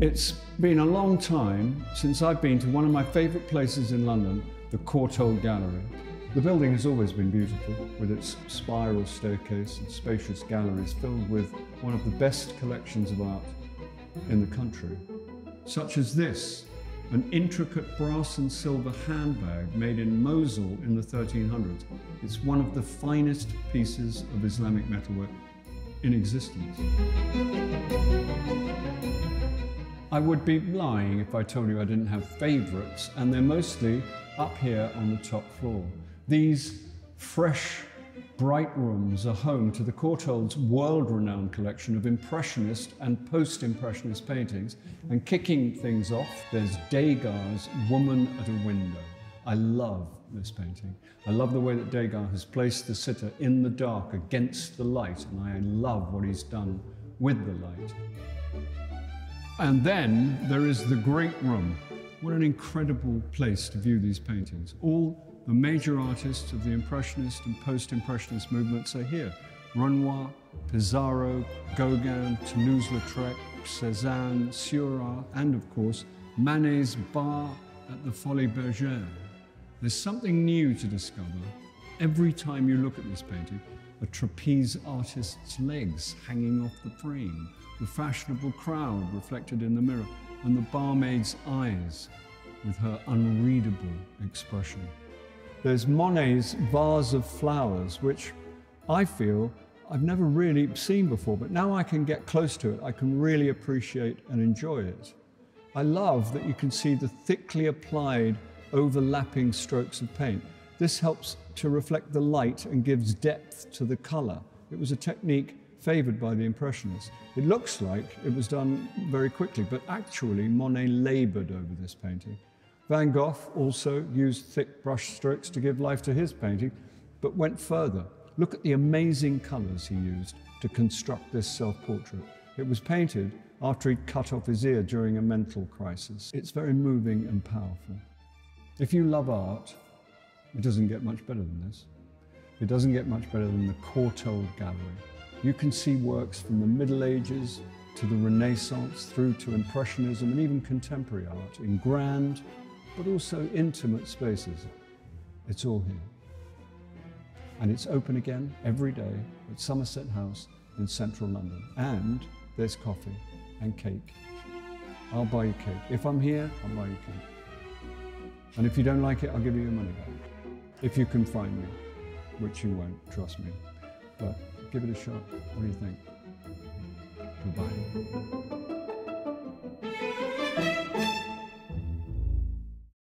It's been a long time since I've been to one of my favourite places in London, the Courtauld Gallery. The building has always been beautiful, with its spiral staircase and spacious galleries filled with one of the best collections of art in the country, such as this, an intricate brass and silver handbag made in Mosul in the 1300s. It's one of the finest pieces of Islamic metalwork in existence. I would be lying if I told you I didn't have favourites, and they're mostly up here on the top floor. These fresh, bright rooms are home to the Courtauld's world-renowned collection of Impressionist and Post-Impressionist paintings. And kicking things off, there's Degas' Woman at a Window. I love this painting. I love the way that Degas has placed the sitter in the dark against the light, and I love what he's done with the light. And then there is the Great Room. What an incredible place to view these paintings. All the major artists of the Impressionist and Post-Impressionist movements are here. Renoir, Pissarro, Gauguin, Toulouse-Lautrec, Cézanne, Seurat, and of course, Manet's Bar at the Folies Bergère. There's something new to discover every time you look at this painting. A trapeze artist's legs hanging off the frame, the fashionable crowd reflected in the mirror, and the barmaid's eyes with her unreadable expression. There's Monet's vase of flowers, which I feel I've never really seen before, but now I can get close to it, I can really appreciate and enjoy it. I love that you can see the thickly applied, overlapping strokes of paint. This helps to reflect the light and gives depth to the colour. It was a technique favoured by the Impressionists. It looks like it was done very quickly, but actually Monet laboured over this painting. Van Gogh also used thick brush strokes to give life to his painting, but went further. Look at the amazing colours he used to construct this self-portrait. It was painted after he'd cut off his ear during a mental crisis. It's very moving and powerful. If you love art, it doesn't get much better than this. It doesn't get much better than the Courtauld Gallery. You can see works from the Middle Ages to the Renaissance through to Impressionism and even contemporary art in grand, but also intimate spaces. It's all here. And it's open again every day at Somerset House in central London. And there's coffee and cake. I'll buy you cake. If I'm here, I'll buy you cake. And if you don't like it, I'll give you your money back. If you can find me, which you won't, trust me, but give it a shot. What do you think? Goodbye.